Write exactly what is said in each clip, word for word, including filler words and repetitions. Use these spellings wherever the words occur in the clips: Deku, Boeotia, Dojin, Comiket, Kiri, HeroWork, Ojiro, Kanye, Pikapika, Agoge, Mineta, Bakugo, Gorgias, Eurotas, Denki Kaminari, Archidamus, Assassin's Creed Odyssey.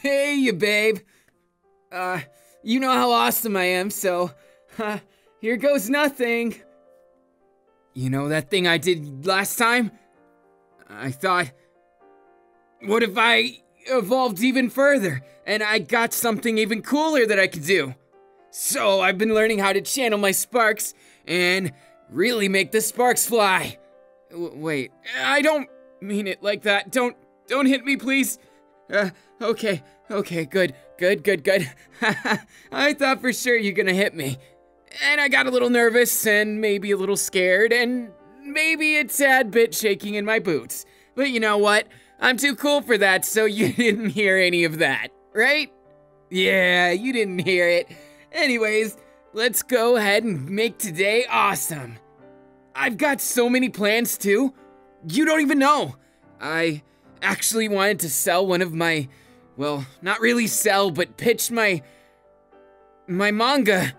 Hey, you babe. Uh, you know how awesome I am, so... Uh, here goes nothing. You know that thing I did last time? I thought... What if I evolved even further, and I got something even cooler that I could do? So I've been learning how to channel my sparks, and really make the sparks fly. W wait, I don't mean it like that. Don't, don't hit me, please. Uh, okay, okay, good, good, good, good. I thought for sure you're gonna hit me. And I got a little nervous, and maybe a little scared, and maybe a tad bit shaking in my boots. But you know what? I'm too cool for that, so you didn't hear any of that, right? Yeah, you didn't hear it. Anyways, let's go ahead and make today awesome. I've got so many plans too. You don't even know. I actually wanted to sell one of my, well, not really sell, but pitch my, my manga.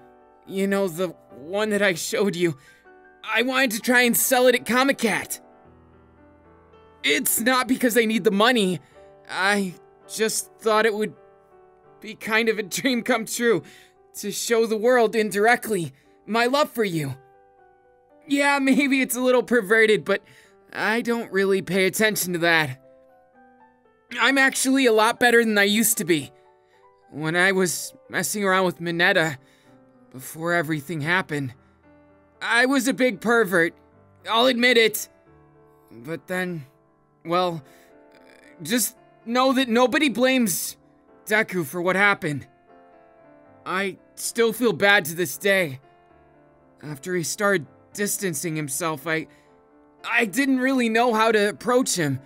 You know, the one that I showed you. I wanted to try and sell it at Comiket. It's not because I need the money. I just thought it would be kind of a dream come true to show the world indirectly my love for you. Yeah, maybe it's a little perverted, but I don't really pay attention to that. I'm actually a lot better than I used to be. When I was messing around with Mineta, before everything happened, I was a big pervert. I'll admit it. But then, well, just know that nobody blames Deku for what happened. I still feel bad to this day. After he started distancing himself, I... I didn't really know how to approach him.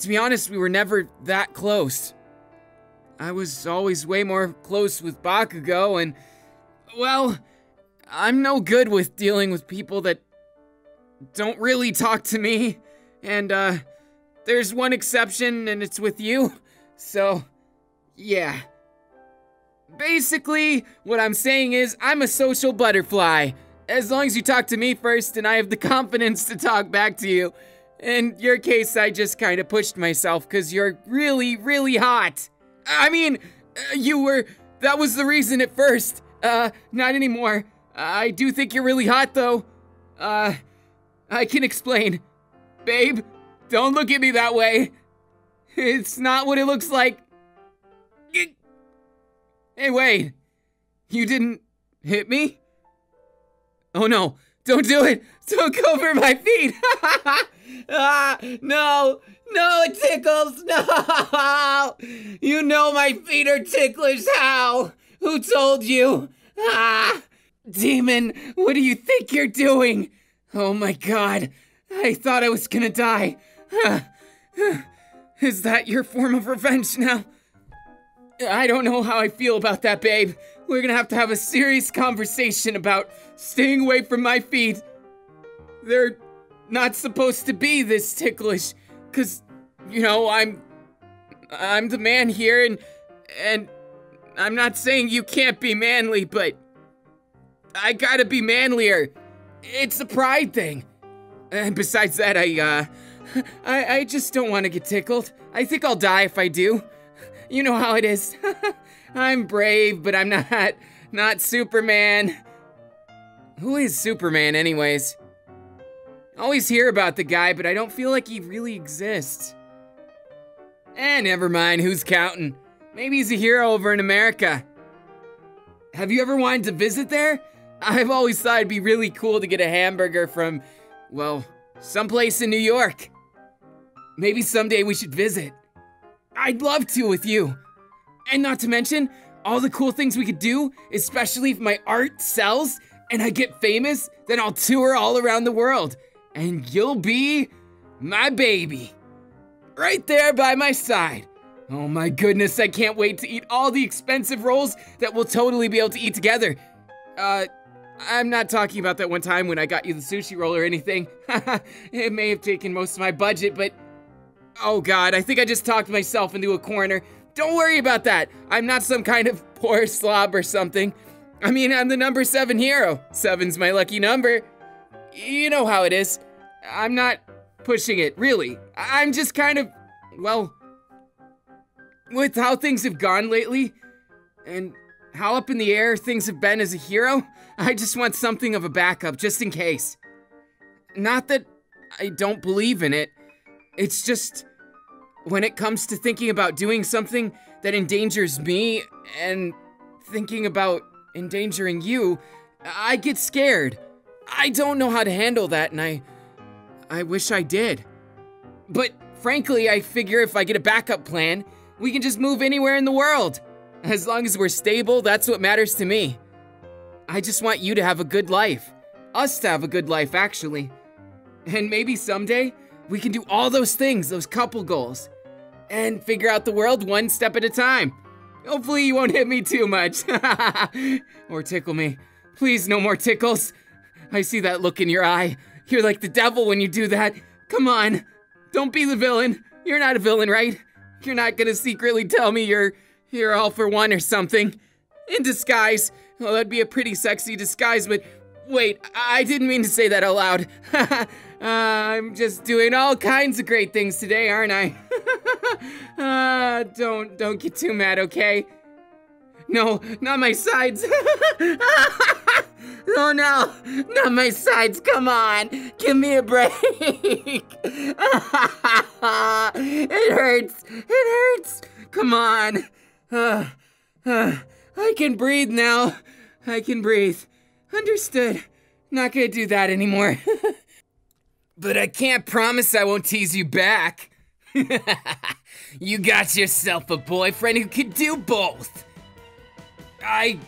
To be honest, we were never that close. I was always way more close with Bakugo, and... Well, I'm no good with dealing with people that don't really talk to me. And, uh, there's one exception, and it's with you. So, yeah. Basically, what I'm saying is, I'm a social butterfly. As long as you talk to me first, and I have the confidence to talk back to you. In your case, I just kind of pushed myself, because you're really, really hot. I mean, you were... That was the reason at first. Uh, not anymore. I do think you're really hot, though. Uh, I can explain. Babe, don't look at me that way. It's not what it looks like. Hey, wait. You didn't hit me? Oh, no. Don't do it. Don't go over my feet. Ah, no. No, it tickles. No. You know my feet are ticklish. How? Who told you? Ah. Demon, what do you think you're doing? Oh, my God. I thought I was gonna die. Is that your form of revenge now? I don't know how I feel about that, babe. We're gonna have to have a serious conversation about staying away from my feet. They're not supposed to be this ticklish, 'cause, you know, I'm... I'm the man here, and... and I'm not saying you can't be manly, but... I gotta be manlier. It's a pride thing. And besides that, I, uh, I, I just don't want to get tickled. I think I'll die if I do. You know how it is. I'm brave, but I'm not, not Superman. Who is Superman, anyways? I always hear about the guy, but I don't feel like he really exists. Eh, never mind, who's counting? Maybe he's a hero over in America. Have you ever wanted to visit there? I've always thought it'd be really cool to get a hamburger from... Well, someplace in New York. Maybe someday we should visit. I'd love to with you. And not to mention, all the cool things we could do, especially if my art sells and I get famous, then I'll tour all around the world. And you'll be my baby. Right there by my side. Oh my goodness, I can't wait to eat all the expensive rolls that we'll totally be able to eat together. Uh... I'm not talking about that one time when I got you the sushi roll or anything. It may have taken most of my budget, but... Oh God, I think I just talked myself into a corner. Don't worry about that. I'm not some kind of poor slob or something. I mean, I'm the number seven hero. Seven's my lucky number. You know how it is. I'm not pushing it, really. I'm just kind of... Well... with how things have gone lately, and how up in the air things have been as a hero, I just want something of a backup, just in case. Not that I don't believe in it, it's just, when it comes to thinking about doing something that endangers me, and thinking about endangering you, I get scared. I don't know how to handle that, and I... I wish I did. But frankly, I figure if I get a backup plan, we can just move anywhere in the world. As long as we're stable, that's what matters to me. I just want you to have a good life. Us to have a good life, actually. And maybe someday, we can do all those things, those couple goals. And figure out the world one step at a time. Hopefully you won't hit me too much. Or tickle me. Please, no more tickles. I see that look in your eye. You're like the devil when you do that. Come on. Don't be the villain. You're not a villain, right? You're not gonna secretly tell me you're... You're all for one or something. In disguise. Oh, that'd be a pretty sexy disguise, but... Wait, I didn't mean to say that out loud. uh, I'm just doing all kinds of great things today, aren't I? uh, don't, don't get too mad, okay? No, not my sides. Oh no, not my sides, come on. Give me a break. It hurts, it hurts. Come on. Uh, uh, I can breathe now. I can breathe. Understood. Not gonna do that anymore. But I can't promise I won't tease you back. You got yourself a boyfriend who can do both. I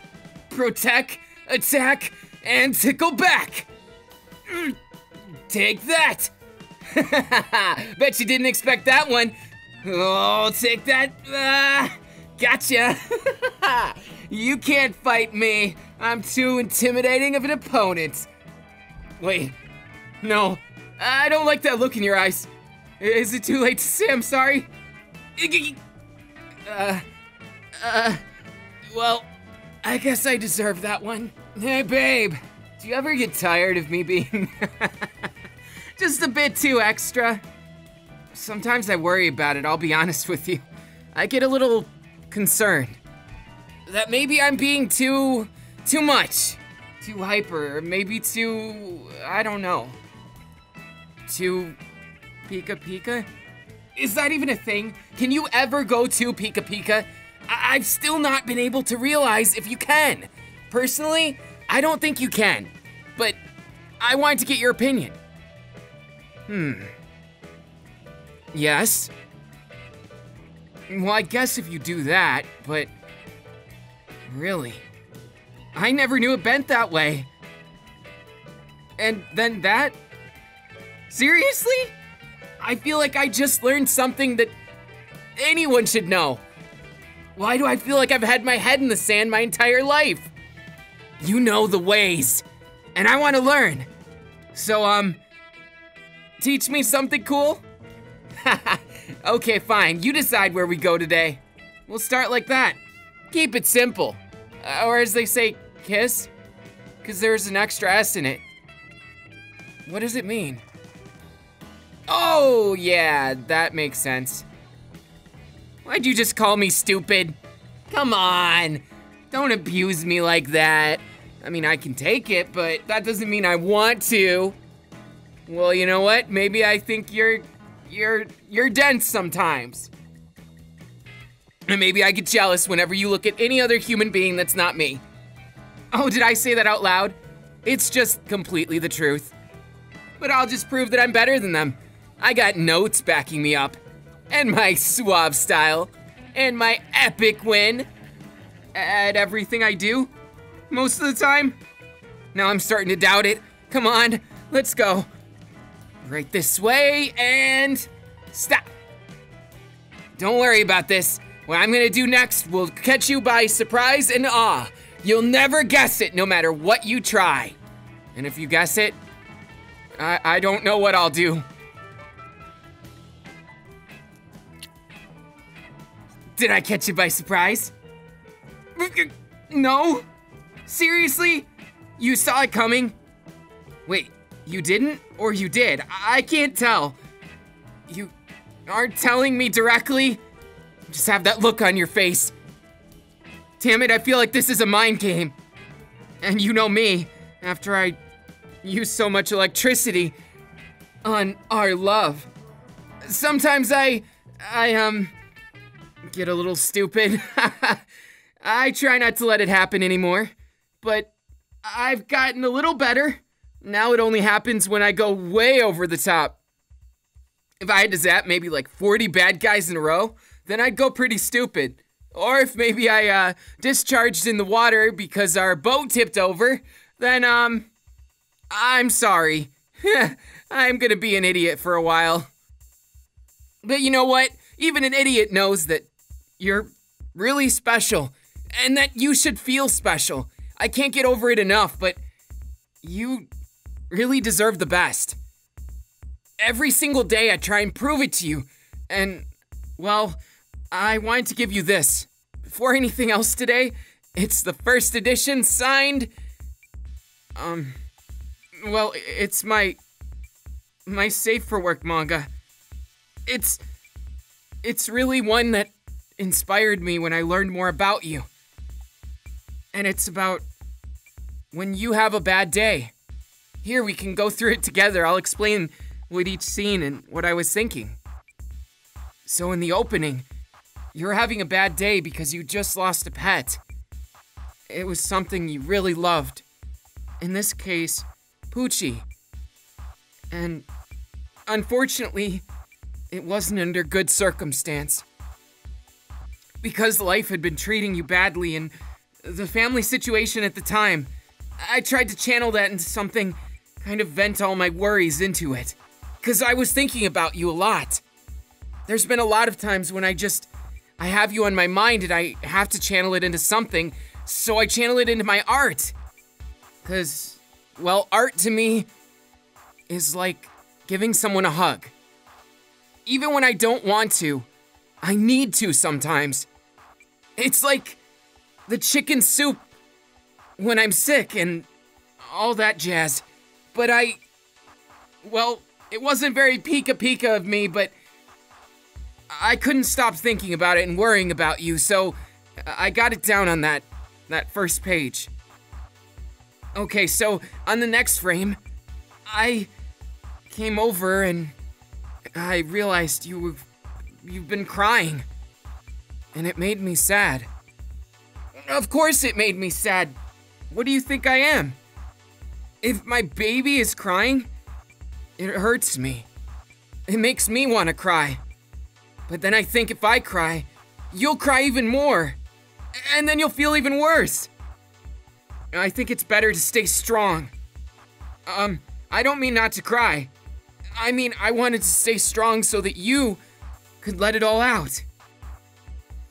protect, attack, and tickle back. Take that. Bet you didn't expect that one. Oh, take that. Uh, gotcha. You can't fight me. I'm too intimidating of an opponent. Wait, no. I don't like that look in your eyes. Is it too late to say I'm sorry? Uh, uh, well, I guess I deserve that one. Hey, babe, do you ever get tired of me being just a bit too extra? Sometimes I worry about it, I'll be honest with you. I get a little concerned that maybe I'm being too... Too much, too hyper, maybe too, I don't know, too Pika Pika? Is that even a thing? Can you ever go to Pika Pika? I I've still not been able to realize if you can. Personally, I don't think you can, but I wanted to get your opinion. Hmm. Yes? Well, I guess if you do that, but really? I never knew it bent that way. And then that? Seriously? I feel like I just learned something that anyone should know. Why do I feel like I've had my head in the sand my entire life? You know the ways, and I want to learn. So, um, teach me something cool? Okay, fine, you decide where we go today. We'll start like that. Keep it simple. Uh, or as they say, kiss? Because there's an extra S in it. What does it mean? Oh, yeah, that makes sense. Why'd you just call me stupid? Come on, don't abuse me like that. I mean, I can take it, but that doesn't mean I want to. Well, you know what? Maybe I think you're, you're, you're dense sometimes. And maybe I get jealous whenever you look at any other human being that's not me. Oh, did I say that out loud? It's just completely the truth. But I'll just prove that I'm better than them. I got notes backing me up. And my suave style. And my epic win. At everything I do. Most of the time. Now I'm starting to doubt it. Come on, let's go. Right this way, and... Stop. Don't worry about this. What I'm gonna do next will catch you by surprise and awe. You'll never guess it, no matter what you try. And if you guess it, I, I don't know what I'll do. Did I catch you by surprise? No? Seriously? You saw it coming? Wait, you didn't? Or you did? I can't tell. You aren't telling me directly? Just have that look on your face. Damn it, I feel like this is a mind game. And you know me, after I use so much electricity on our love. Sometimes I, I, um, get a little stupid. I try not to let it happen anymore, but I've gotten a little better. Now it only happens when I go way over the top. If I had to zap maybe like forty bad guys in a row, then I'd go pretty stupid. Or if maybe I, uh, discharged in the water because our boat tipped over, then, um, I'm sorry. I'm gonna be an idiot for a while. But you know what? Even an idiot knows that you're really special, and that you should feel special. I can't get over it enough, but you really deserve the best. Every single day I try and prove it to you, and, well, I wanted to give you this. Before anything else today, it's the first edition signed... Um... Well, it's my... My Safe for Work manga. It's... It's really one that inspired me when I learned more about you. And it's about... when you have a bad day. Here, we can go through it together. I'll explain with each scene and what I was thinking. So in the opening, you're having a bad day because you just lost a pet. It was something you really loved. In this case, Poochie. And unfortunately, it wasn't under good circumstance. Because life had been treating you badly and the family situation at the time, I tried to channel that into something, kind of vent all my worries into it. Because I was thinking about you a lot. There's been a lot of times when I just... I have you on my mind and I have to channel it into something, so I channel it into my art. Because, well, art to me is like giving someone a hug. Even when I don't want to, I need to sometimes. It's like the chicken soup when I'm sick and all that jazz. But I... well, it wasn't very pika-pika of me, but... I couldn't stop thinking about it and worrying about you, so I got it down on that, that first page. Okay, so on the next frame, I came over and I realized you were, you've been crying, and it made me sad. Of course it made me sad. What do you think I am? If my baby is crying, it hurts me. It makes me want to cry. But then I think if I cry, you'll cry even more. And then you'll feel even worse. I think it's better to stay strong. Um, I don't mean not to cry. I mean, I wanted to stay strong so that you could let it all out.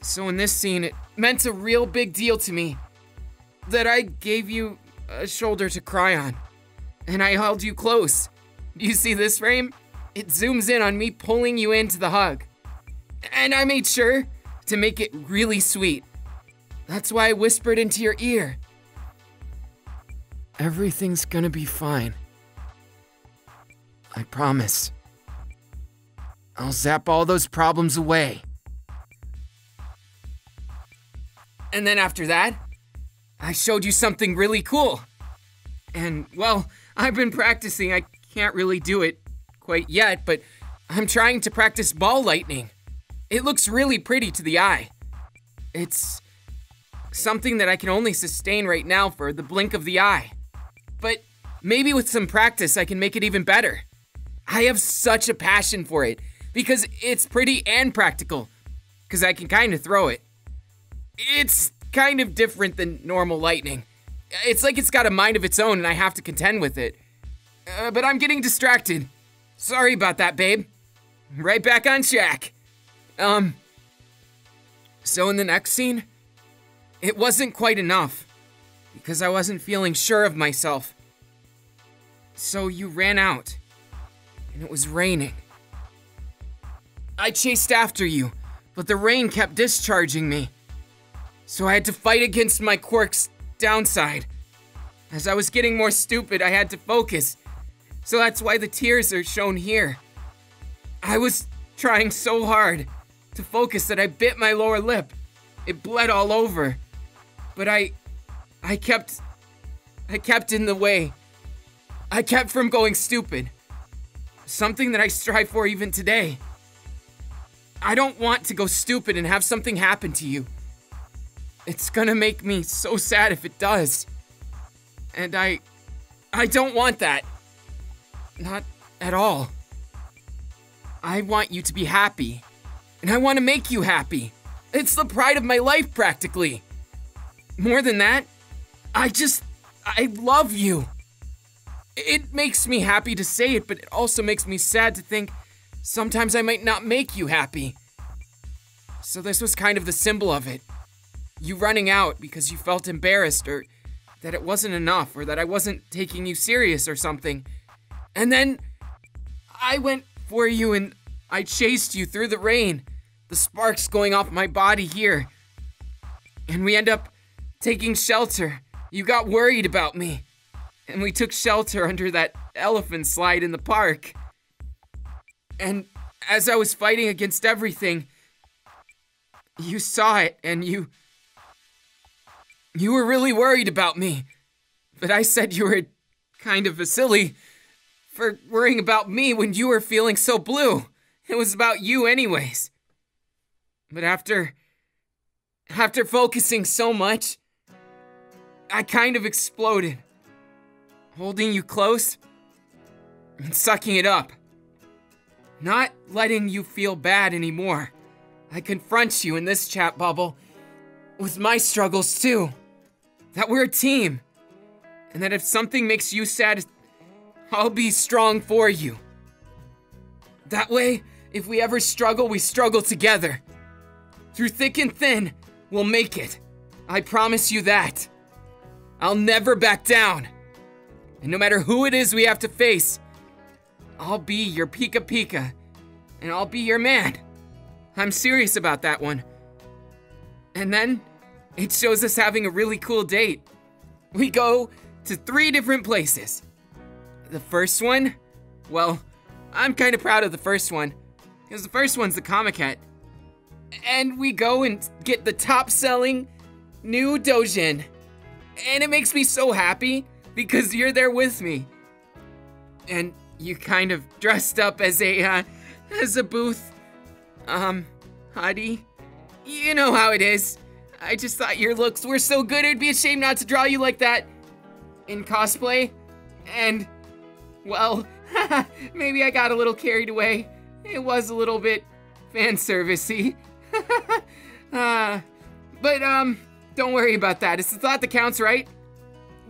So in this scene, it meant a real big deal to me that I gave you a shoulder to cry on. And I held you close. Do you see this frame? It zooms in on me pulling you into the hug. And I made sure to make it really sweet. That's why I whispered into your ear. Everything's gonna be fine. I promise. I'll zap all those problems away. And then after that, I showed you something really cool. And, well, I've been practicing. I can't really do it quite yet, but I'm trying to practice ball lightning. It looks really pretty to the eye. It's something that I can only sustain right now for the blink of the eye. But maybe with some practice, I can make it even better. I have such a passion for it because it's pretty and practical, because I can kind of throw it. It's kind of different than normal lightning. It's like it's got a mind of its own and I have to contend with it. Uh, but I'm getting distracted. Sorry about that, babe. Right back on track. Um, so in the next scene, it wasn't quite enough, because I wasn't feeling sure of myself. So you ran out, and it was raining. I chased after you, but the rain kept discharging me. So I had to fight against my quirk's downside. As I was getting more stupid, I had to focus. So that's why the tears are shown here. I was trying so hard. to focus that I bit my lower lip. It bled all over. But I... I kept... I kept in the way. I kept from going stupid. Something that I strive for even today. I don't want to go stupid and have something happen to you. It's gonna make me so sad if it does. And I... I don't want that. Not at all. I want you to be happy. And I want to make you happy. It's the pride of my life, practically. More than that, I just... I love you. It makes me happy to say it, but it also makes me sad to think sometimes I might not make you happy. So this was kind of the symbol of it. You running out because you felt embarrassed, or that it wasn't enough, or that I wasn't taking you serious or something. And then I went for you and I chased you through the rain, the sparks going off my body here. And we end up taking shelter. You got worried about me. And we took shelter under that elephant slide in the park. And as I was fighting against everything, you saw it and you... You were really worried about me. But I said you were kind of a silly for worrying about me when you were feeling so blue. It was about you anyways. But after... After focusing so much, I kind of exploded. Holding you close and sucking it up. Not letting you feel bad anymore. I confront you in this chat bubble with my struggles too. That we're a team. And that if something makes you sad, I'll be strong for you. That way, if we ever struggle, we struggle together. Through thick and thin, we'll make it. I promise you that. I'll never back down. And no matter who it is we have to face, I'll be your Pika Pika, and I'll be your man. I'm serious about that one. And then, it shows us having a really cool date. We go to three different places. The first one, well, I'm kind of proud of the first one, because the first one's the Comiket. And we go and get the top-selling new Dojin. And it makes me so happy. Because you're there with me. And you kind of dressed up as a, uh, as a booth, um, hottie. You know how it is. I just thought your looks were so good, it'd be a shame not to draw you like that in cosplay. And, well, maybe I got a little carried away. It was a little bit fan servicey. uh, but, um, don't worry about that. It's the thought that counts, right?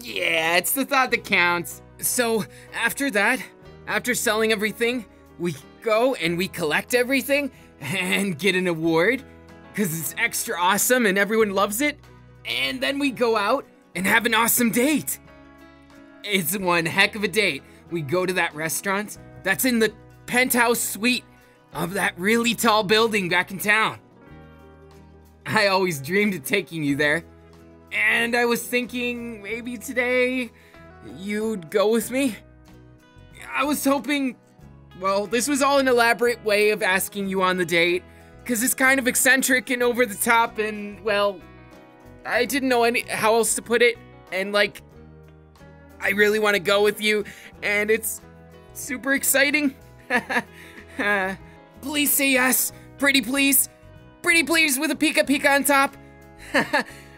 Yeah, it's the thought that counts. So, after that, after selling everything, we go and we collect everything and get an award because it's extra awesome and everyone loves it. And then we go out and have an awesome date. It's one heck of a date. We go to that restaurant that's in the penthouse suite of that really tall building back in town. I always dreamed of taking you there. And I was thinking, maybe today, you'd go with me? I was hoping, well, this was all an elaborate way of asking you on the date, because it's kind of eccentric and over the top and, well, I didn't know any how else to put it, and like, I really want to go with you, and it's super exciting. uh, please say yes, pretty please, pretty please with a Pika Pika on top.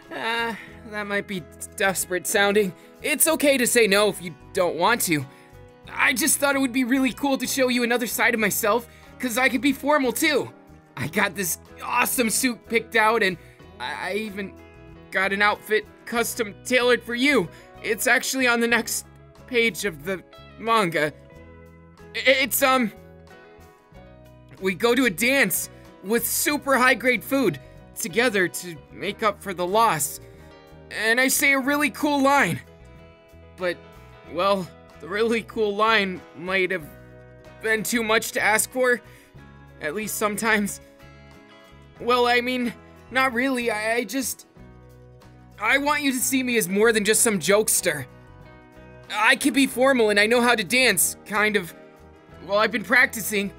Uh, that might be desperate sounding. It's okay to say no if you don't want to. I just thought it would be really cool to show you another side of myself, because I could be formal too. I got this awesome suit picked out, and I even got an outfit custom tailored for you. It's actually on the next page of the manga. It's, um... We go to a dance with super high-grade food together to make up for the loss, and I say a really cool line, but, well, the really cool line might have been too much to ask for, at least sometimes. Well, I mean, not really, I, I just, I want you to see me as more than just some jokester. I can be formal and I know how to dance, kind of, well, I've been practicing,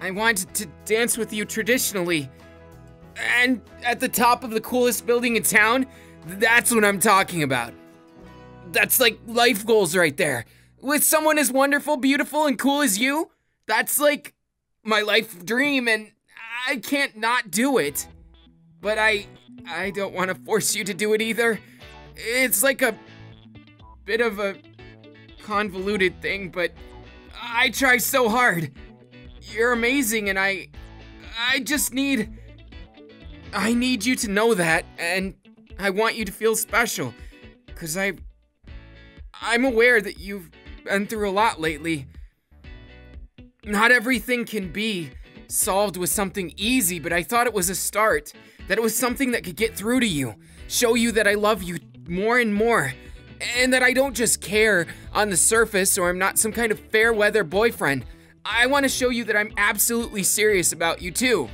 I wanted to dance with you traditionally. And at the top of the coolest building in town, that's what I'm talking about. That's like life goals right there. With someone as wonderful, beautiful, and cool as you, that's like my life dream, and I can't not do it. But I, I don't want to force you to do it either. It's like a bit of a convoluted thing, but I try so hard. You're amazing, and I, I just need, I need you to know that, and I want you to feel special, cause I, I'm aware that you've been through a lot lately. Not everything can be solved with something easy, but I thought it was a start, that it was something that could get through to you, show you that I love you more and more, and that I don't just care on the surface or I'm not some kind of fair weather boyfriend. I want to show you that I'm absolutely serious about you too.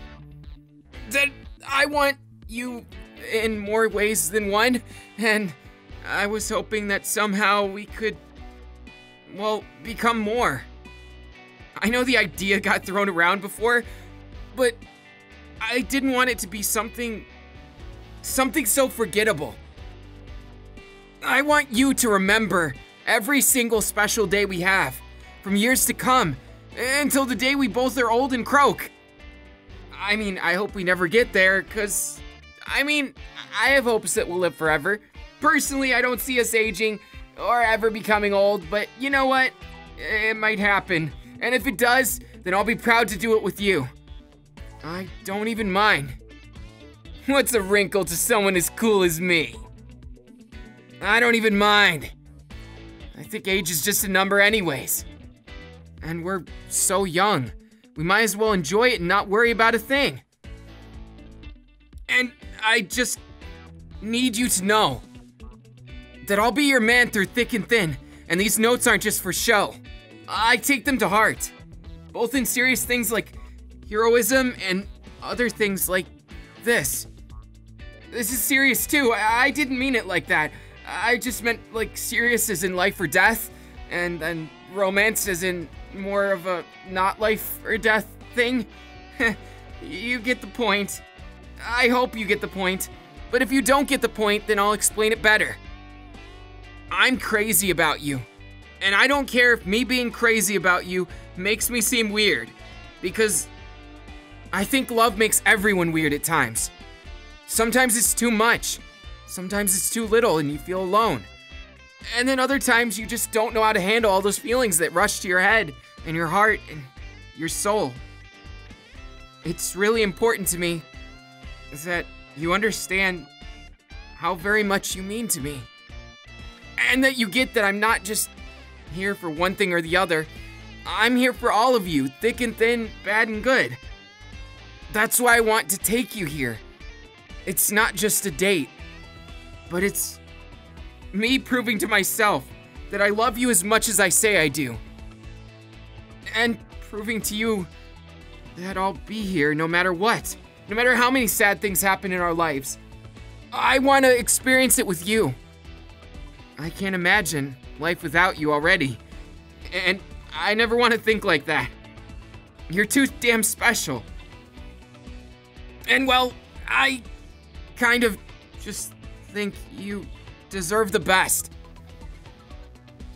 That I want you in more ways than one, and I was hoping that somehow we could, well, become more. I know the idea got thrown around before, but I didn't want it to be something, something so forgettable. I want you to remember every single special day we have, from years to come, until the day we both are old and croak. I mean, I hope we never get there, cause, I mean, I have hopes that we'll live forever. Personally, I don't see us aging or ever becoming old, but you know what? It might happen. And if it does, then I'll be proud to do it with you. I don't even mind. What's a wrinkle to someone as cool as me? I don't even mind. I think age is just a number anyways. And we're so young. We might as well enjoy it and not worry about a thing. And I just need you to know that I'll be your man through thick and thin, and these notes aren't just for show. I take them to heart, both in serious things like heroism and other things like this. This is serious too. I, I didn't mean it like that. I just meant like serious as in life or death, and then romance as in more of a not life or death thing. You get the point. I hope you get the point. But if you don't get the point, then I'll explain it better. I'm crazy about you. And I don't care if me being crazy about you makes me seem weird, because I think love makes everyone weird at times. Sometimes it's too much, sometimes it's too little and you feel alone. And then other times you just don't know how to handle all those feelings that rush to your head and your heart and your soul. It's really important to me is that you understand how very much you mean to me. And that you get that I'm not just here for one thing or the other. I'm here for all of you, thick and thin, bad and good. That's why I want to take you here. It's not just a date, but it's me proving to myself that I love you as much as I say I do. And proving to you that I'll be here no matter what, no matter how many sad things happen in our lives. I want to experience it with you. I can't imagine life without you already, and I never want to think like that. You're too damn special. And well, I kind of just think you deserve the best.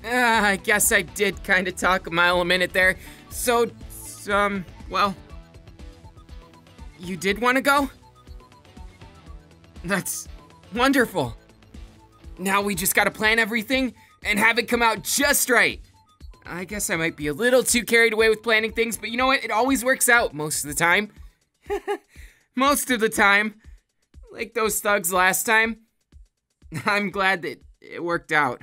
Uh, I guess I did kind of talk a mile a minute there, so, um, well, you did want to go? That's wonderful. Now we just gotta plan everything and have it come out just right. I guess I might be a little too carried away with planning things, but you know what? It always works out most of the time. Most of the time. Like those thugs last time. I'm glad that it worked out.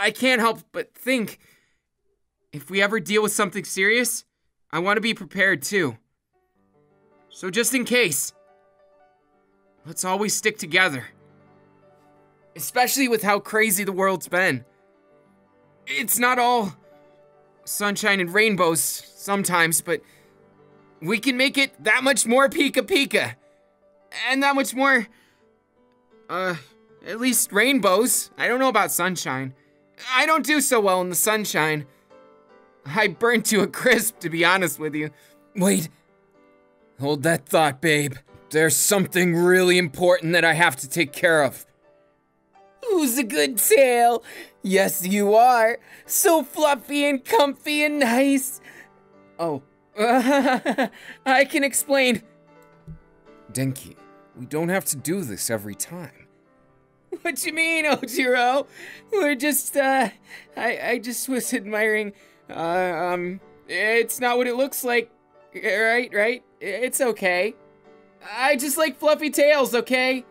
I can't help but think, if we ever deal with something serious, I want to be prepared too. So just in case, let's always stick together. Especially with how crazy the world's been. It's not all sunshine and rainbows sometimes, but we can make it that much more pika pika. And that much more, uh, at least rainbows. I don't know about sunshine. I don't do so well in the sunshine. I burned to a crisp, to be honest with you. Wait. Hold that thought, babe. There's something really important that I have to take care of. Who's a good tail? Yes, you are. So fluffy and comfy and nice. Oh. I can explain. Denki, we don't have to do this every time. What you mean, Ojiro? We're just, uh, I, I just was admiring, uh, um, it's not what it looks like, right, right? It's okay. I just like fluffy tails, okay?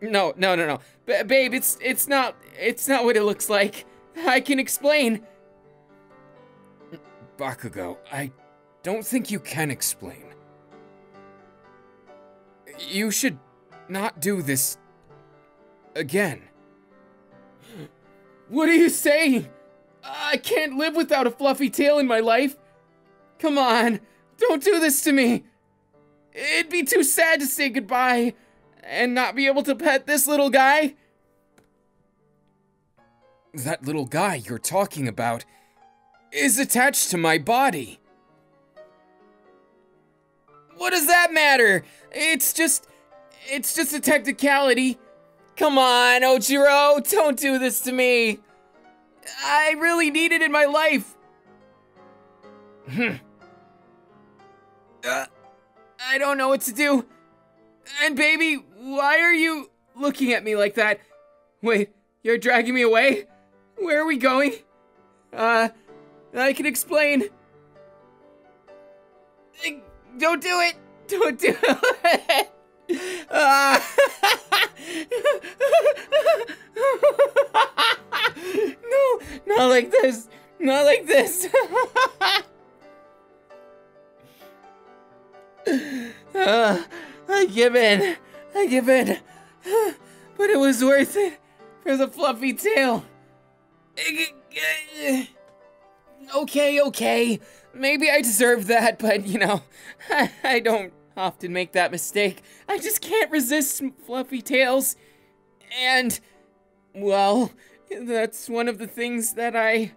No, no, no, no. B- babe, it's, it's not, it's not what it looks like. I can explain. Bakugo, I don't think you can explain. You should not do this again. What are you saying? I can't live without a fluffy tail in my life. Come on, don't do this to me. It'd be too sad to say goodbye and not be able to pet this little guy. That little guy you're talking about is attached to my body. What does that matter? It's just, it's just a technicality. Come on, Ojiro, don't do this to me. I really need it in my life. Hmm. Uh, I don't know what to do. And baby, why are you looking at me like that? Wait, you're dragging me away? Where are we going? Uh, I can explain. Don't do it! Don't do it! Uh, no, not like this. Not like this. uh, I give in. I give in. But it was worth it for the fluffy tail. Okay, okay. Maybe I deserve that, but you know, I, I don't often make that mistake. I just can't resist fluffy tails. And, well, that's one of the things that I...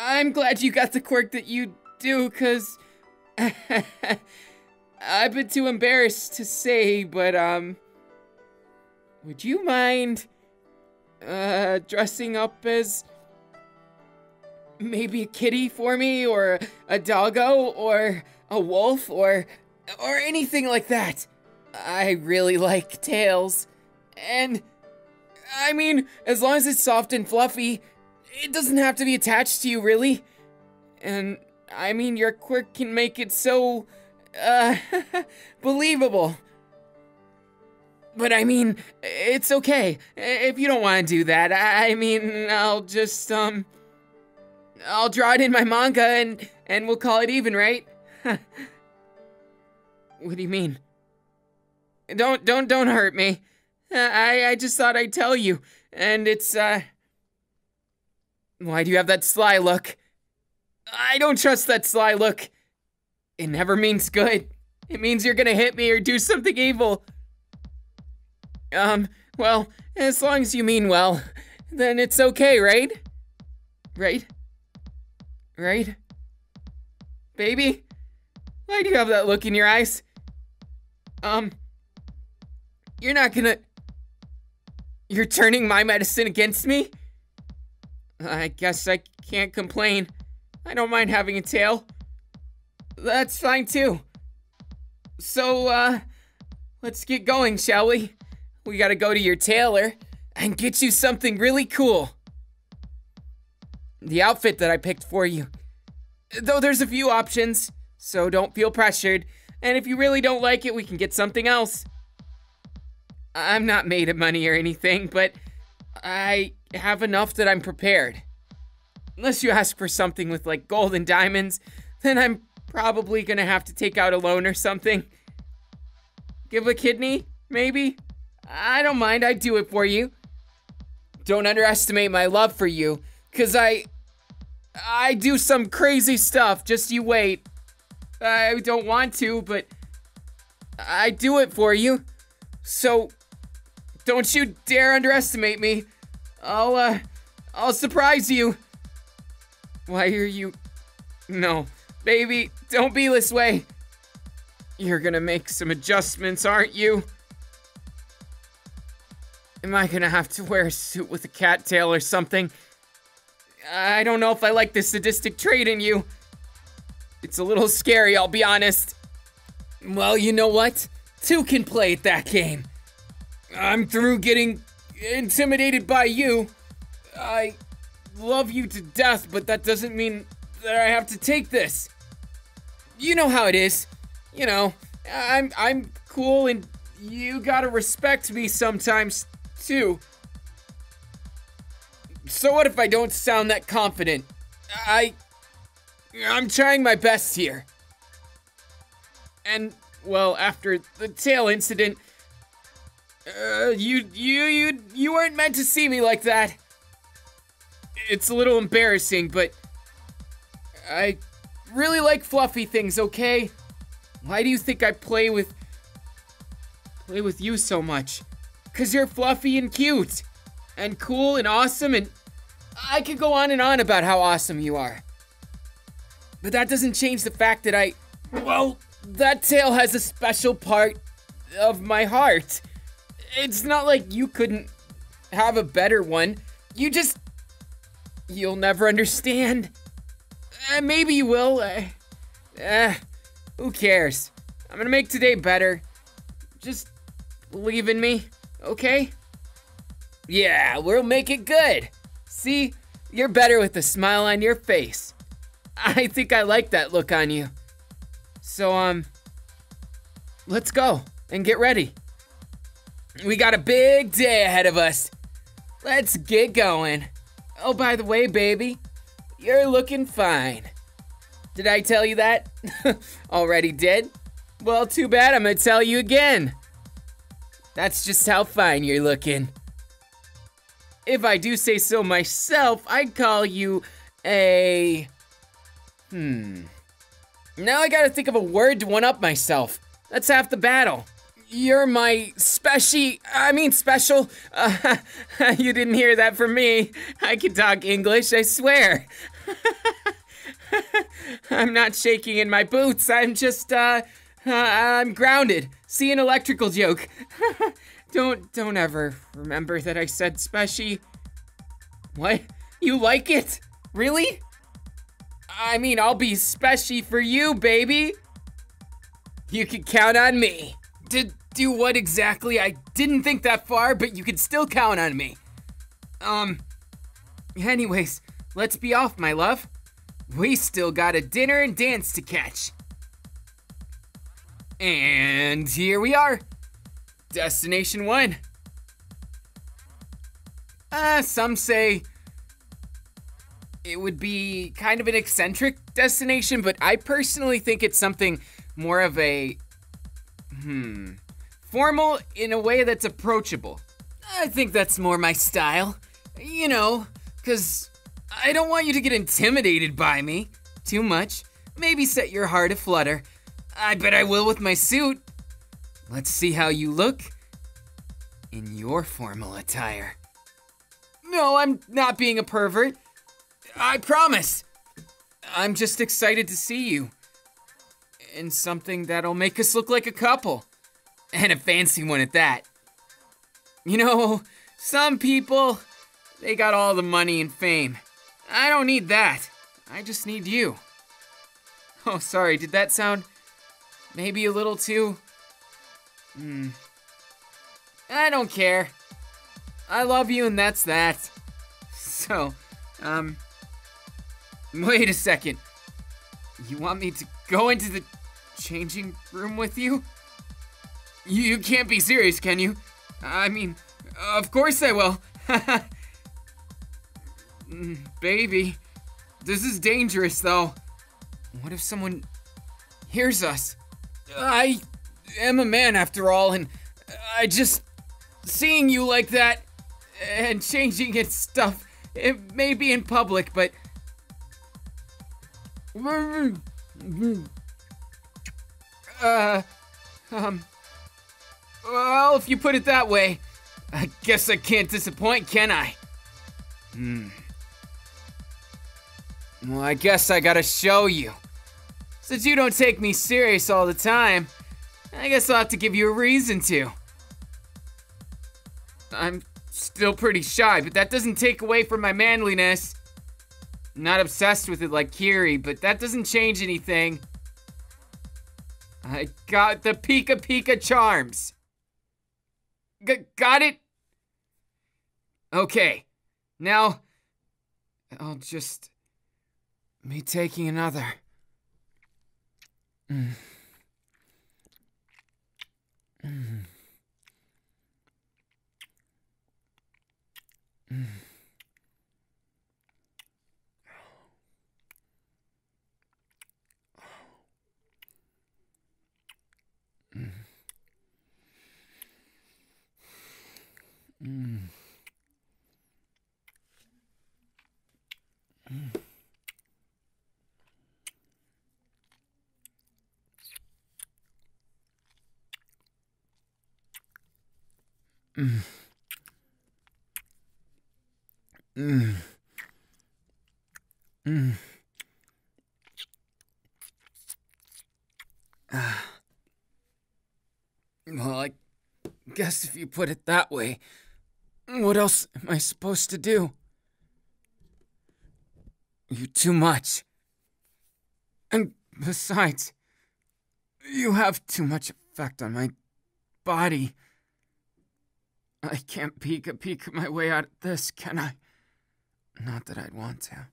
I'm glad you got the quirk that you do, 'cause... I've been too embarrassed to say, but, um... would you mind... Uh, dressing up as... maybe a kitty for me, or a doggo, or a wolf, or or anything like that. I really like tails. And, I mean, as long as it's soft and fluffy, it doesn't have to be attached to you, really. And, I mean, your quirk can make it so, uh, believable. But, I mean, it's okay. If you don't want to do that, I mean, I'll just, um... I'll draw it in my manga, and and we'll call it even, right? What do you mean? Don't don't don't hurt me. I I just thought I'd tell you, and it's uh. Why do you have that sly look? I don't trust that sly look. It never means good. It means you're gonna hit me or do something evil. Um. Well, as long as you mean well, then it's okay, right? Right? Right? Baby? Why do you have that look in your eyes? Um... You're not gonna... You're turning my medicine against me? I guess I can't complain. I don't mind having a tail. That's fine too. So, uh... let's get going, shall we? We gotta go to your tailor and get you something really cool. The outfit that I picked for you. Though there's a few options, so don't feel pressured. And if you really don't like it, we can get something else. I'm not made of money or anything, but I have enough that I'm prepared. Unless you ask for something with like gold and diamonds, then I'm probably gonna have to take out a loan or something. Give a kidney, maybe? I don't mind, I'd do it for you. Don't underestimate my love for you. 'Cause I, I do some crazy stuff, just you wait. I don't want to, but I do it for you. So, don't you dare underestimate me. I'll, uh, I'll surprise you. Why are you... No. Baby, don't be this way. You're gonna make some adjustments, aren't you? Am I gonna have to wear a suit with a cattail or something? I don't know if I like this sadistic trait in you. It's a little scary, I'll be honest. Well, you know what? Two can play at that game. I'm through getting intimidated by you. I love you to death, but that doesn't mean that I have to take this. You know how it is. You know, I'm I'm cool and you gotta respect me sometimes, too. So what if I don't sound that confident? I... I'm trying my best here. And, well, after the tail incident... Uh, you, you, you, you weren't meant to see me like that. It's a little embarrassing, but... I really like fluffy things, okay? Why do you think I play with... play with you so much? 'Cause you're fluffy and cute. And cool and awesome and... I could go on and on about how awesome you are. But that doesn't change the fact that I... Well, that tail has a special part of my heart. It's not like you couldn't have a better one. You just... You'll never understand. Uh, maybe you will. Uh, uh, who cares? I'm gonna make today better. Just believe in me, okay? Yeah, we'll make it good. See, you're better with a smile on your face. I think I like that look on you. So, um, let's go and get ready. We got a big day ahead of us. Let's get going. Oh, by the way, baby, you're looking fine. Did I tell you that? Already did? Well, too bad, I'm gonna tell you again. That's just how fine you're looking. If I do say so myself, I'd call you a... Hmm. Now I gotta think of a word to one-up myself. That's half the battle. You're my speci... I mean special... Uh, you didn't hear that from me. I can talk English, I swear. I'm not shaking in my boots. I'm just, uh... uh I'm grounded. See, an electrical joke. Don't, don't ever remember that I said speci. What? You like it? Really? I mean, I'll be speci for you, baby. You can count on me. Did do what exactly? I didn't think that far, but you can still count on me. Um, anyways, let's be off, my love. We still got a dinner and dance to catch. And here we are. Destination one. Uh, some say it would be kind of an eccentric destination, but I personally think it's something more of a, hmm, formal in a way that's approachable. I think that's more my style, you know, 'cause I don't want you to get intimidated by me too much. Maybe set your heart aflutter. I bet I will with my suit. Let's see how you look in your formal attire. No, I'm not being a pervert. I promise. I'm just excited to see you in something that'll make us look like a couple. And a fancy one at that. You know, some people, they got all the money and fame. I don't need that. I just need you. Oh, sorry, did that sound maybe a little too... Hmm. I don't care. I love you and that's that. So, um... wait a second. You want me to go into the changing room with you? You, you can't be serious, can you? I mean, of course I will. Baby, this is dangerous, though. What if someone hears us? I am a man, after all, and I just... Seeing you like that and changing and stuff, it may be in public, but... Uh, um, well, if you put it that way, I guess I can't disappoint, can I? Hmm. Well, I guess I gotta show you. Since you don't take me serious all the time, I guess I'll have to give you a reason to. I'm still pretty shy, but that doesn't take away from my manliness. I'm not obsessed with it like Kiri, but that doesn't change anything. I got the Pika Pika charms. G- got it? Okay, now I'll just be taking another. Mm. Mm. Mm. Mm. Mm. Mm. Mm. Mm. Mm. Uh, well, I guess if you put it that way, what else am I supposed to do? You're too much. And besides, you have too much effect on my body. I can't peek a peek my way out of this, can I? Not that I'd want to.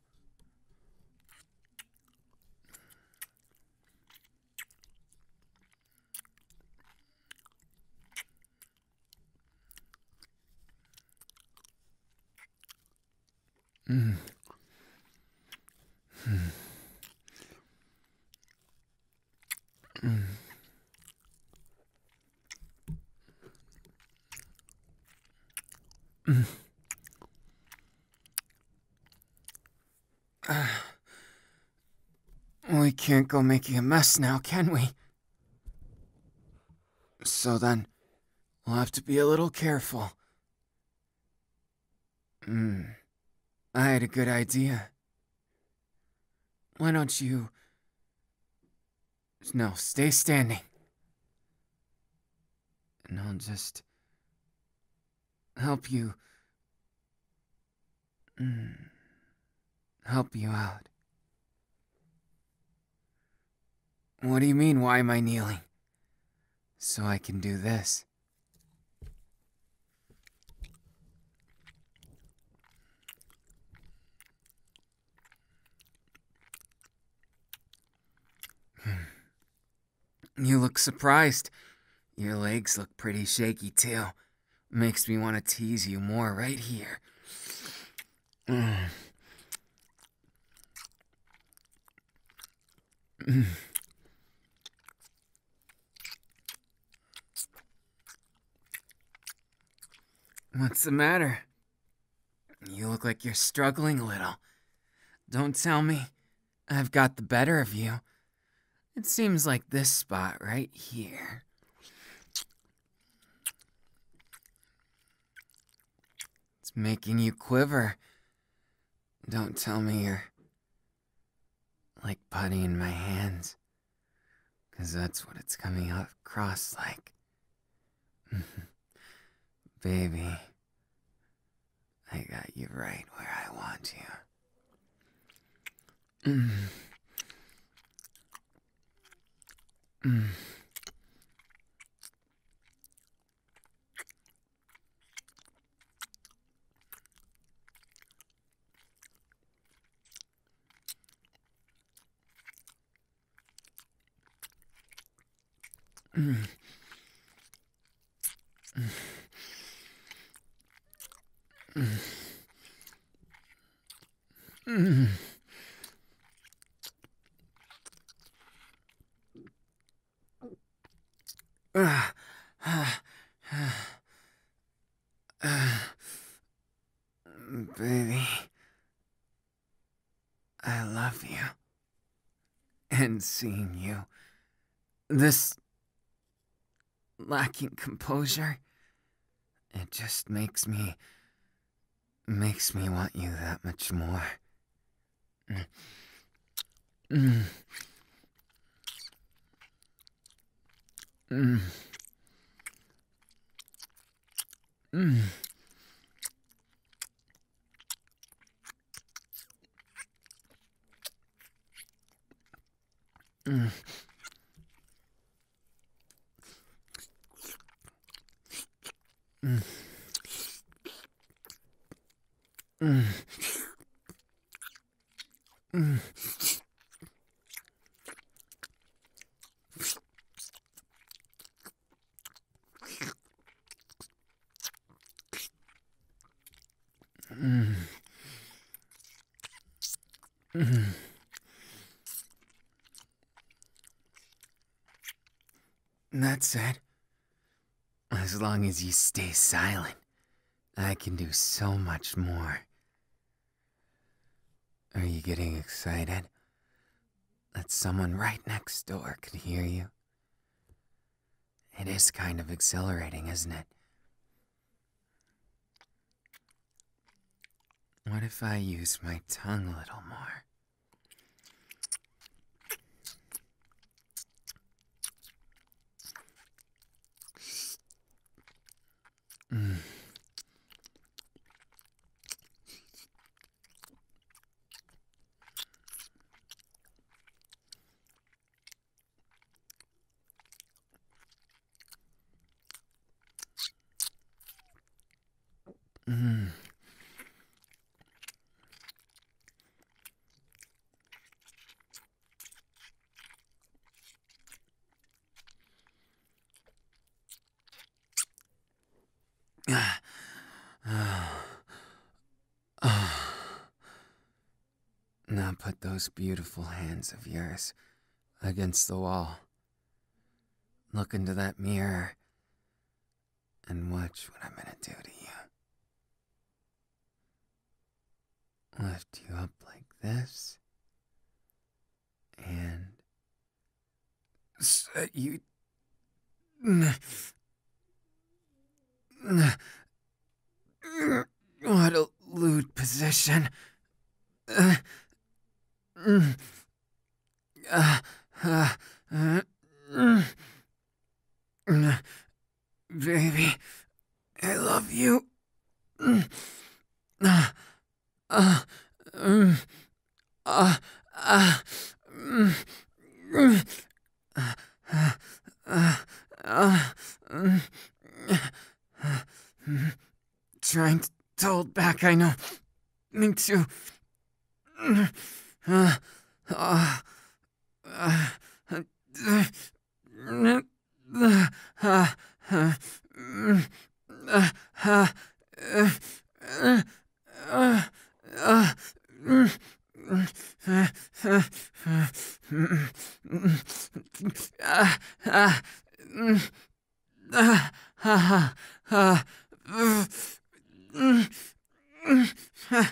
Mm. Mm. Mm. Mm. Uh, we can't go making a mess now, can we? So then, we'll have to be a little careful. Hmm. I had a good idea. Why don't you... No, stay standing. And I'll just... help you... Mm, help you out. What do you mean, why am I kneeling? So I can do this. You look surprised. Your legs look pretty shaky, too. Makes me want to tease you more right here. Mm. Mm. What's the matter? You look like you're struggling a little. Don't tell me I've got the better of you. It seems like this spot right here. Making you quiver. Don't tell me you're like putty in my hands, because that's what it's coming up across like. Baby, I got you right where I want you. Mm. Mm. Mm. Mm. Mm. Mm. Uh, uh, uh, uh, baby, I love you, and seeing you this lacking composure, it just makes me, makes me want you that much more. Mm. Mm. Mm. Mm. Mm. Mm. Mm. Mm. Mm. That's it. As long as you stay silent, I can do so much more. Are you getting excited? That someone right next door could hear you? It is kind of exhilarating, isn't it? What if I use my tongue a little more? Mm. Mm. Now put those beautiful hands of yours against the wall. Look into that mirror and watch what I'm gonna do to you. Lift you up like this and set you... What a lewd position. Uh, uh, uh, uh, uh, uh, uh, baby, I love you. Uh, uh, uh, uh, uh, uh, uh, uh, uh, trying to hold back, I know. Me too. Baby, uh, uh, uh, uh, uh, uh, uh, uh,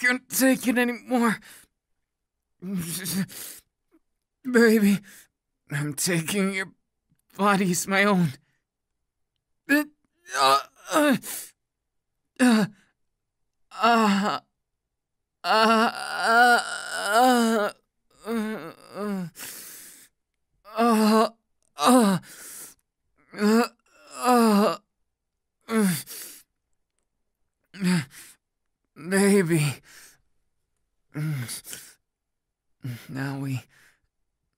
can't take it anymore. Baby, I'm taking your body as my own. Uh, uh, uh, uh, uh, uh, uh, uh, uh, uh, uh, uh, baby. Now we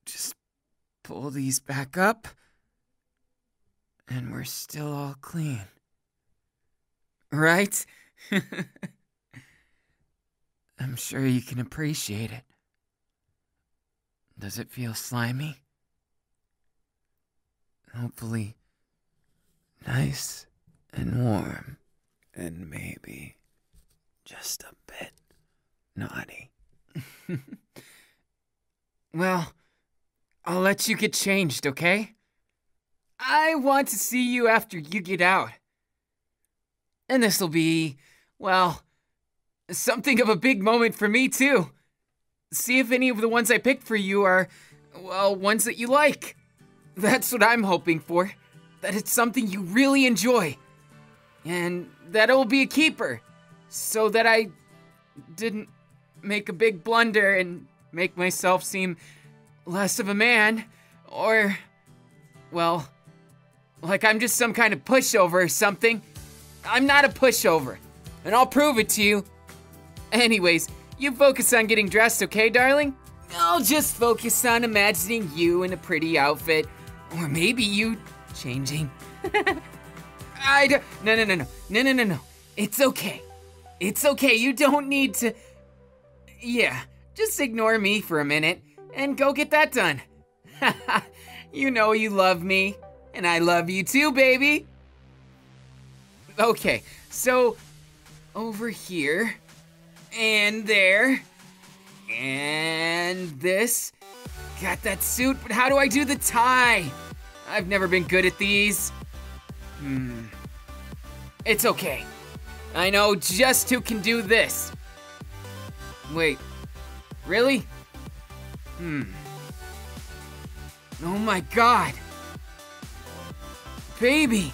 just pull these back up, and we're still all clean. Right? I'm sure you can appreciate it. Does it feel slimy? Hopefully nice and warm, and maybe just a bit naughty. Well, I'll let you get changed, okay? I want to see you after you get out. And this'll be, well, something of a big moment for me too. See if any of the ones I picked for you are, well, ones that you like. That's what I'm hoping for. That it's something you really enjoy. And that it'll be a keeper. So that I didn't make a big blunder and make myself seem less of a man. Or, well, like I'm just some kind of pushover or something. I'm not a pushover. And I'll prove it to you. Anyways, you focus on getting dressed, okay, darling? I'll just focus on imagining you in a pretty outfit. Or maybe you changing. I don't. No, no, no, no. No, no, no, no. It's okay. It's okay. You don't need to. Yeah, just ignore me for a minute and go get that done. You know you love me, and I love you too, baby. Okay, so over here, and there, and this. Got that suit, but how do I do the tie? I've never been good at these. Hmm. It's okay. I know just who can do this. Wait. Really? Hmm. Oh my god. Baby.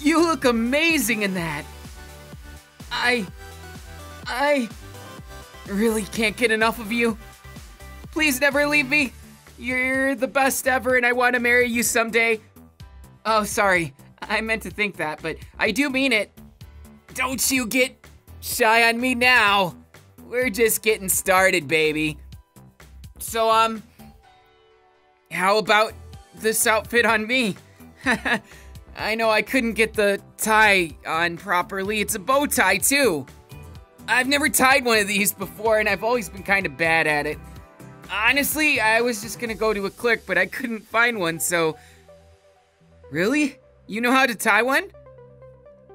You look amazing in that. I... I... really can't get enough of you. Please never leave me. You're the best ever and I want to marry you someday. Oh, sorry. I meant to think that, but I do mean it. Don't you get shy on me now. We're just getting started, baby. So, um, how about this outfit on me? I know I couldn't get the tie on properly. It's a bow tie, too. I've never tied one of these before, and I've always been kind of bad at it. Honestly, I was just gonna go to a clique, but I couldn't find one, so... Really? You know how to tie one?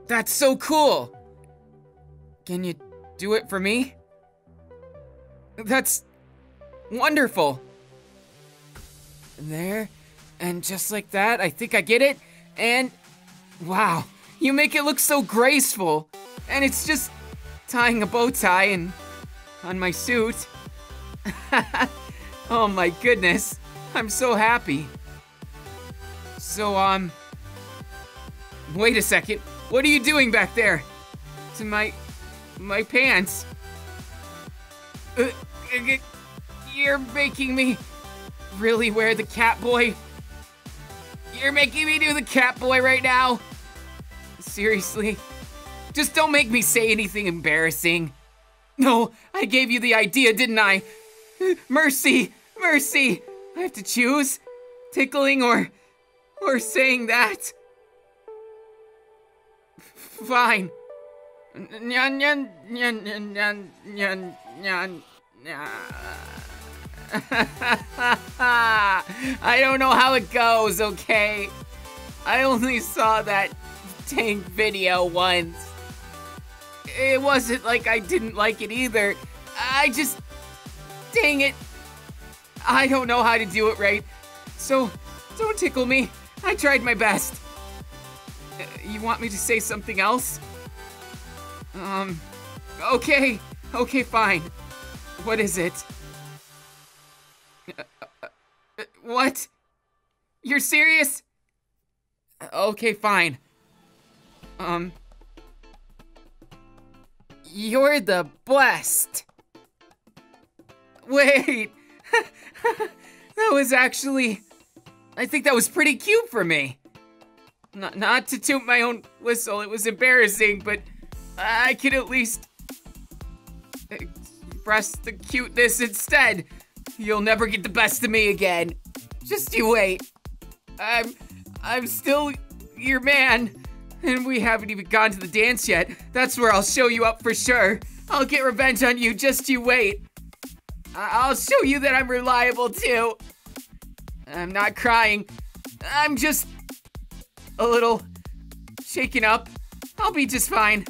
That's so cool! Can you do it for me? That's... wonderful! There, and just like that, I think I get it, and... wow, you make it look so graceful! And it's just tying a bow tie and... on my suit. Oh my goodness, I'm so happy. So, um... wait a second, what are you doing back there? To my... my pants. Uh, you're making me... really wear the cat boy? You're making me do the cat boy right now? Seriously? Just don't make me say anything embarrassing. No, I gave you the idea, didn't I? Mercy! Mercy! I have to choose? Tickling or... or saying that? Fine. I don't know how it goes, okay? I only saw that dang video once. It wasn't like I didn't like it either. I just... dang it. I don't know how to do it right. So, don't tickle me. I tried my best. You want me to say something else? Um, okay, okay, fine. What is it? Uh, uh, uh, what? You're serious? Okay, fine. Um, you're the best. Wait, that was actually, I think that was pretty cute for me. Not, not to toot my own whistle, it was embarrassing, but I could at least express the cuteness instead. You'll never get the best of me again. Just you wait. I'm, I'm still your man, and we haven't even gone to the dance yet. That's where I'll show you up for sure. I'll get revenge on you, just you wait. I'll show you that I'm reliable too. I'm not crying. I'm just a little shaken up. I'll be just fine.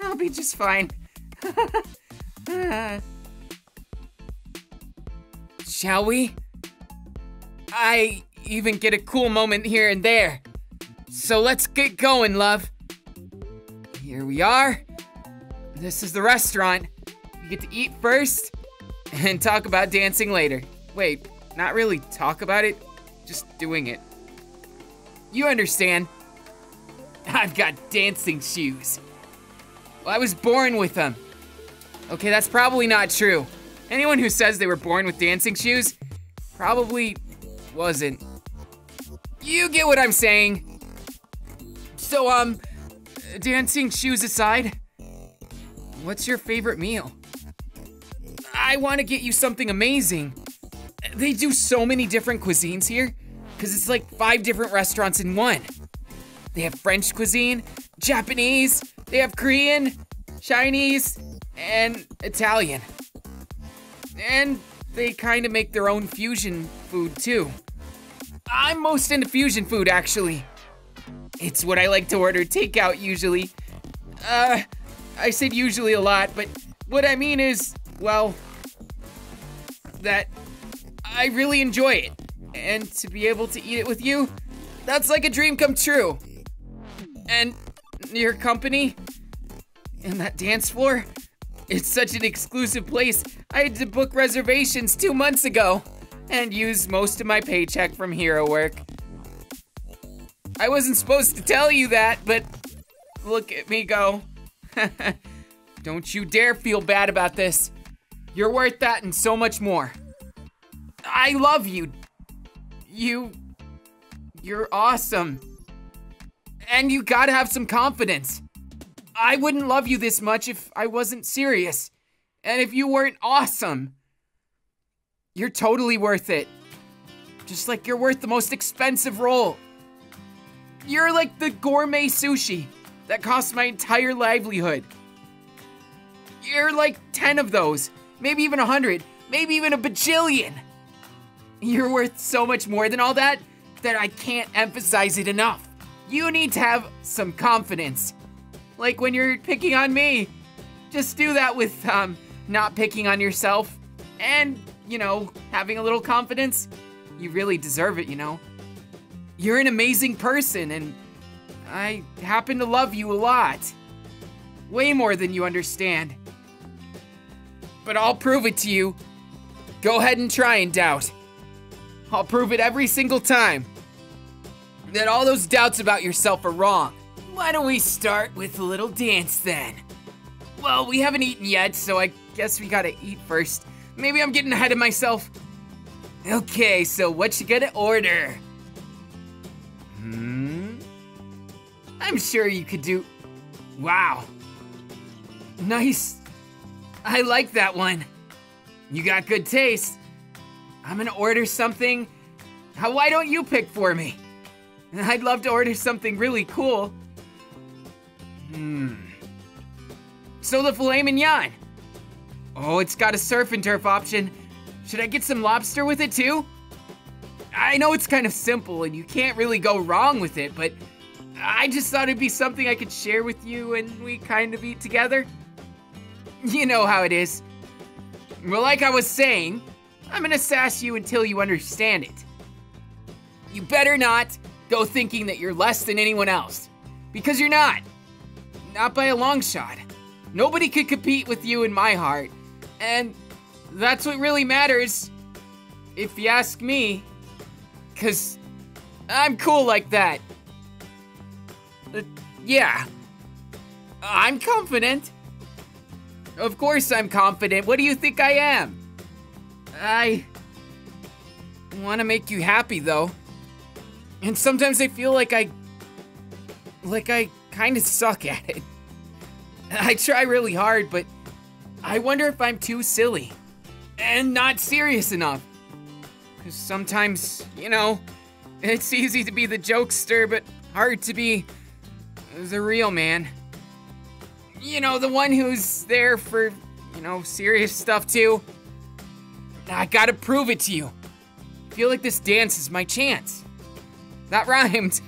I'll be just fine. uh, shall we? I even get a cool moment here and there. So let's get going, love. Here we are. This is the restaurant. You get to eat first and talk about dancing later. Wait, not really talk about it, just doing it. You understand. I've got dancing shoes. Well, I was born with them. Okay, that's probably not true. Anyone who says they were born with dancing shoes probably wasn't. You get what I'm saying. So, um, dancing shoes aside, what's your favorite meal? I want to get you something amazing. They do so many different cuisines here, because it's like five different restaurants in one. They have French cuisine, Japanese, they have Korean, Chinese, and Italian. And they kind of make their own fusion food too. I'm most into fusion food, actually. It's what I like to order takeout usually. Uh, I said usually a lot, but what I mean is, well, that I really enjoy it. And to be able to eat it with you, that's like a dream come true. And your company and that dance floor, it's such an exclusive place. I had to book reservations two months ago and used most of my paycheck from HeroWork. I wasn't supposed to tell you that, but look at me go. Don't you dare feel bad about this. You're worth that and so much more. I love you. You... You're awesome. And you gotta have some confidence. I wouldn't love you this much if I wasn't serious. And if you weren't awesome. You're totally worth it. Just like you're worth the most expensive roll. You're like the gourmet sushi that costs my entire livelihood. You're like ten of those, maybe even a hundred, maybe even a bajillion. You're worth so much more than all that, that I can't emphasize it enough. You need to have some confidence. Like when you're picking on me, just do that with um, not picking on yourself and, you know, having a little confidence. You really deserve it, you know. You're an amazing person and I happen to love you a lot. Way more than you understand. But I'll prove it to you. Go ahead and try and doubt. I'll prove it every single time that all those doubts about yourself are wrong. Why don't we start with a little dance then? Well, we haven't eaten yet, so I guess we gotta eat first. Maybe I'm getting ahead of myself. Okay, so what you gonna order? Hmm? I'm sure you could do... Wow. Nice. I like that one. You got good taste. I'm gonna order something. Why don't you pick for me? I'd love to order something really cool. Hmm. So the filet mignon. Oh, it's got a surf and turf option. Should I get some lobster with it too? I know it's kind of simple and you can't really go wrong with it, but I just thought it'd be something I could share with you and we kind of eat together. You know how it is. Well, like I was saying, I'm gonna sass you until you understand it. You better not go thinking that you're less than anyone else, because you're not. Not by a long shot. Nobody could compete with you in my heart, and that's what really matters, if you ask me, because I'm cool like that. Uh, yeah, I'm confident. Of course I'm confident. What do you think I am? I want to make you happy, though. And sometimes I feel like I... Like I kind of suck at it. I try really hard, but I wonder if I'm too silly. And not serious enough. Because sometimes, you know, it's easy to be the jokester, but hard to be the real man. You know, the one who's there for, you know, serious stuff, too. I gotta prove it to you. I feel like this dance is my chance. That rhymed.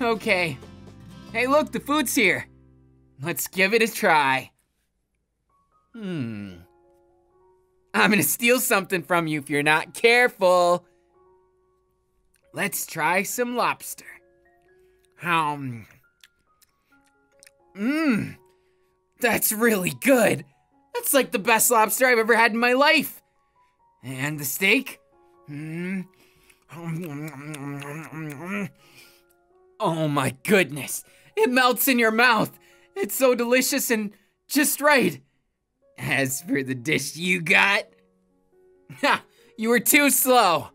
Okay. Hey, look, the food's here. Let's give it a try. Hmm. I'm gonna steal something from you if you're not careful. Let's try some lobster. Um. Mmm. That's really good. That's like the best lobster I've ever had in my life. And the steak? Mmm. Oh my goodness. It melts in your mouth. It's so delicious and just right. As for the dish you got, ha, you were too slow.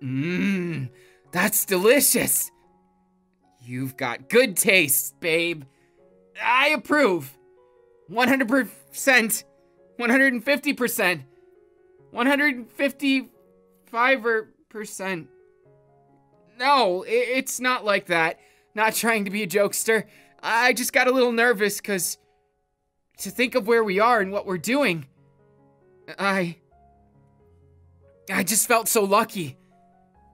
Mmm, that's delicious. You've got good taste, babe. I approve. one hundred percent, one hundred fifty percent, one hundred fifty-five percent. No, it's not like that. Not trying to be a jokester. I just got a little nervous because to think of where we are and what we're doing, I, I just felt so lucky.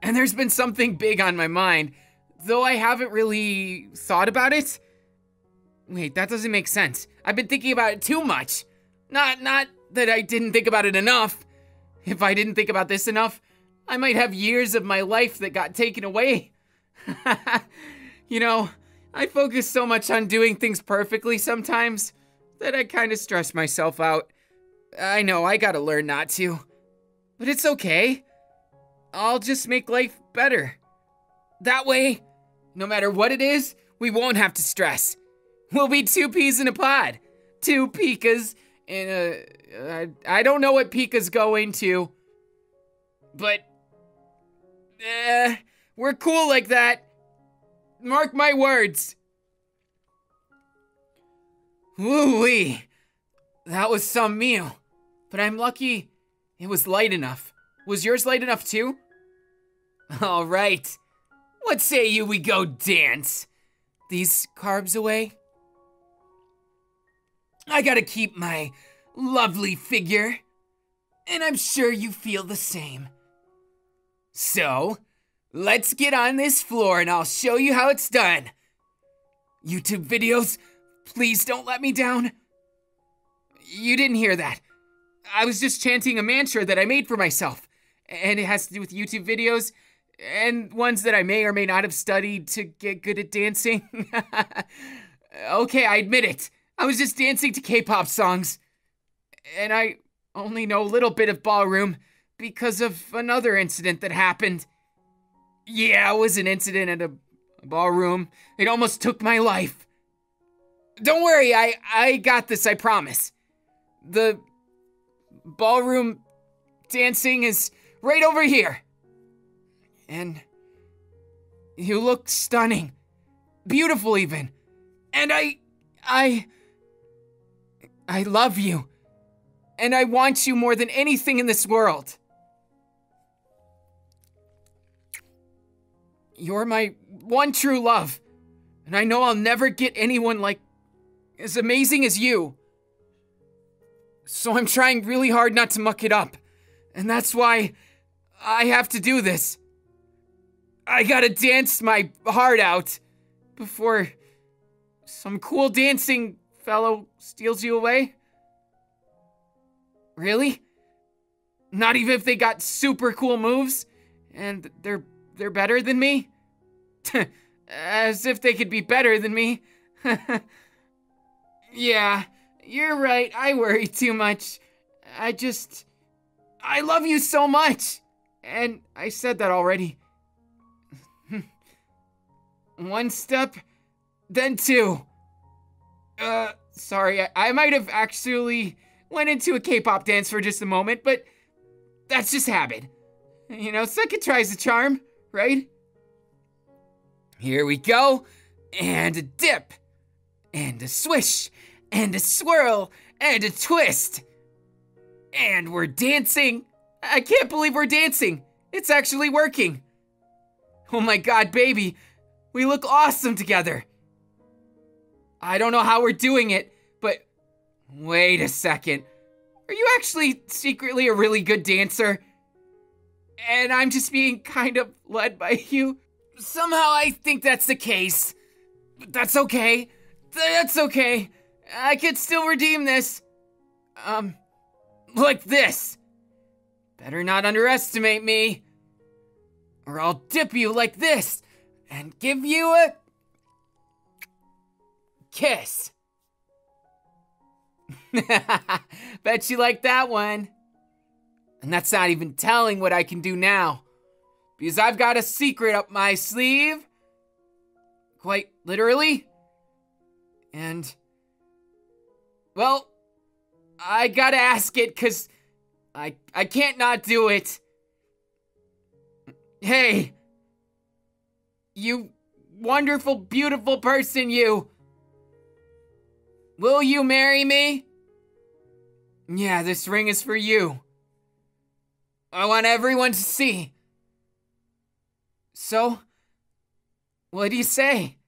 And there's been something big on my mind, though I haven't really thought about it. Wait, that doesn't make sense. I've been thinking about it too much. Not, not that I didn't think about it enough. If I didn't think about this enough, I might have years of my life that got taken away. You know, I focus so much on doing things perfectly sometimes that I kind of stress myself out. I know, I gotta learn not to. But it's okay. I'll just make life better. That way, no matter what it is, we won't have to stress. We'll be two peas in a pod. Two pikas in a... Uh, I don't know what pikas go into. But... Uh, we're cool like that. Mark my words. Woo-wee. That was some meal. But I'm lucky it was light enough. Was yours light enough too? All right. What say you we go dance? These carbs away? I gotta keep my lovely figure. And I'm sure you feel the same. So, let's get on this floor and I'll show you how it's done. YouTube videos, please don't let me down. You didn't hear that. I was just chanting a mantra that I made for myself. And it has to do with YouTube videos and ones that I may or may not have studied to get good at dancing. Okay, I admit it. I was just dancing to K-pop songs. And I only know a little bit of ballroom because of another incident that happened. Yeah, it was an incident at a ballroom. It almost took my life. Don't worry, I, I got this, I promise. The ballroom dancing is right over here. And you look stunning. Beautiful even. And I, I, I love you. And I want you more than anything in this world. You're my one true love, and I know I'll never get anyone like as amazing as you. So I'm trying really hard not to muck it up, and that's why I have to do this. I gotta dance my heart out before some cool dancing fellow steals you away. Really? Not even if they got super cool moves and they're They're better than me? As if they could be better than me. Yeah, you're right. I worry too much. I just... I love you so much. And I said that already. One step, then two. Uh, sorry. I, I might have actually went into a K-pop dance for just a moment, but that's just habit. You know, second tries the charm. Right? Here we go, and a dip, and a swish, and a swirl, and a twist. And we're dancing. I can't believe we're dancing. It's actually working. Oh my God, baby. We look awesome together. I don't know how we're doing it, but wait a second. Are you actually secretly a really good dancer? and I'm just being kind of led by you. Somehow I think that's the case. But that's okay. That's okay. I could still redeem this. Um, like this. Better not underestimate me. Or I'll dip you like this and give you a kiss. Bet you like that one. And that's not even telling what I can do now, because I've got a secret up my sleeve, quite literally. And, well, I gotta ask it, cause I, I can't not do it. Hey, you wonderful, beautiful person, you. Will you marry me? Yeah, this ring is for you. I want everyone to see. So, what do you say?